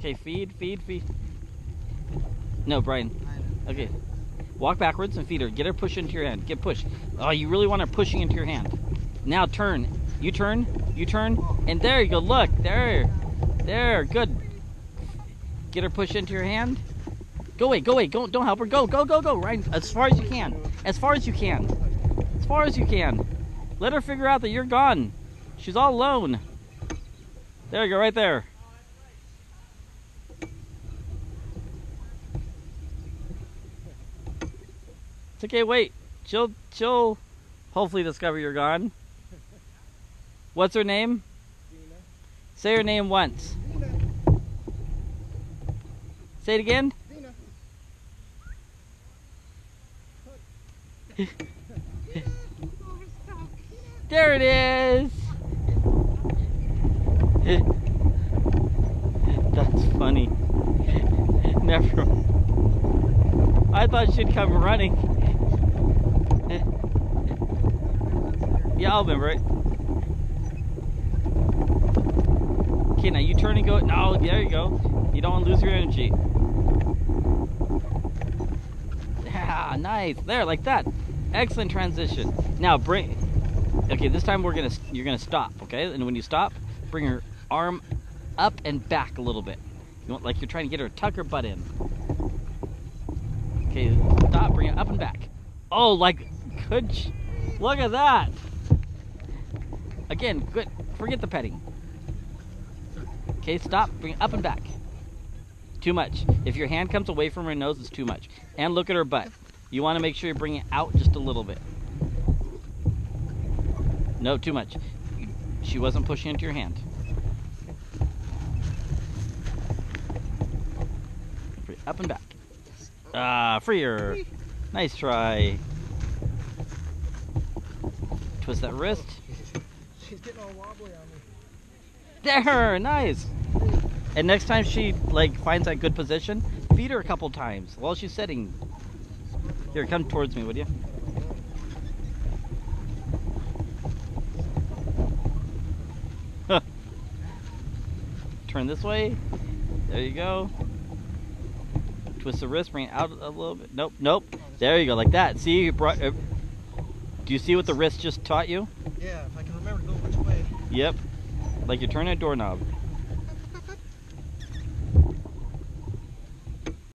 Okay, feed. No, Brian. Okay. Walk backwards and feed her. Get her pushed into your hand. Get pushed. Oh, you really want her pushing into your hand. Now turn. You turn. You turn. And there you go. Look. There. There. Good. Get her pushed into your hand. Go away. Go away. Go, don't help her. Go. Go. Go. Go. Right. As far as you can. As far as you can. As far as you can. Let her figure out that you're gone. She's all alone. There you go. Right there. It's okay, wait. She'll hopefully discover you're gone. What's her name? Gina. Say her name once. Gina. Say it again. Gina. There it is. That's funny. Never. I thought she'd come running. Yeah, I'll remember it. Okay, now you turn and go. No, there you go. You don't want to lose your energy. Yeah, nice. There, like that. Excellent transition. Now bring. Okay, this time you're gonna stop. Okay, and when you stop, bring her arm up and back a little bit. You want, like you're trying to get her to tuck her butt in. Okay, stop. Bring it up and back. Oh, like good. Look at that. Again, good. Forget the petting. Okay, stop. Bring it up and back. Too much. If your hand comes away from her nose, it's too much. And look at her butt. You want to make sure you bring it out just a little bit. No, too much. She wasn't pushing into your hand. Up and back. Ah, free her. Nice try. Twist that wrist. She's getting all wobbly on me. There, nice. And next time she like finds that good position, feed her a couple times while she's sitting. Here, come towards me, would you? Huh. Turn this way. There you go. Twist the wrist, bring it out a little bit. Nope, nope. There you go, like that. See, you brought. Do you see what the wrist just taught you? Yeah, if I can remember to go which way. Yep. Like you're turning a doorknob.